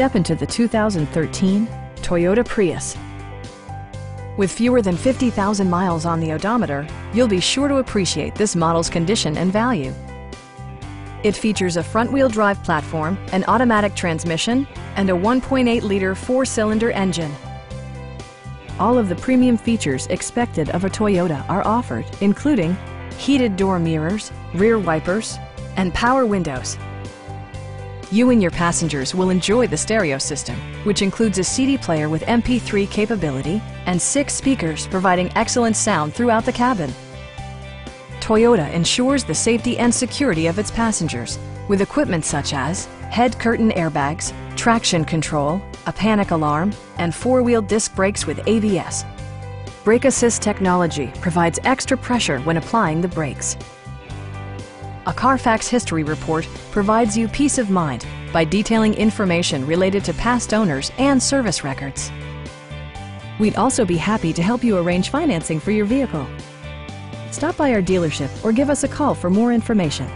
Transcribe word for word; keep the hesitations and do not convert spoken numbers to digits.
Step into the two thousand thirteen Toyota Prius. With fewer than fifty thousand miles on the odometer, you'll be sure to appreciate this model's condition and value. It features a front-wheel drive platform, an automatic transmission, and a one point eight liter four-cylinder engine. All of the premium features expected of a Toyota are offered, including heated door mirrors, rear wipers, and power windows. You and your passengers will enjoy the stereo system, which includes a C D player with M P three capability and six speakers providing excellent sound throughout the cabin. Toyota ensures the safety and security of its passengers with equipment such as head curtain airbags, traction control, a panic alarm, and four-wheel disc brakes with A B S. Brake Assist technology provides extra pressure when applying the brakes. A Carfax history report provides you peace of mind by detailing information related to past owners and service records. We'd also be happy to help you arrange financing for your vehicle. Stop by our dealership or give us a call for more information.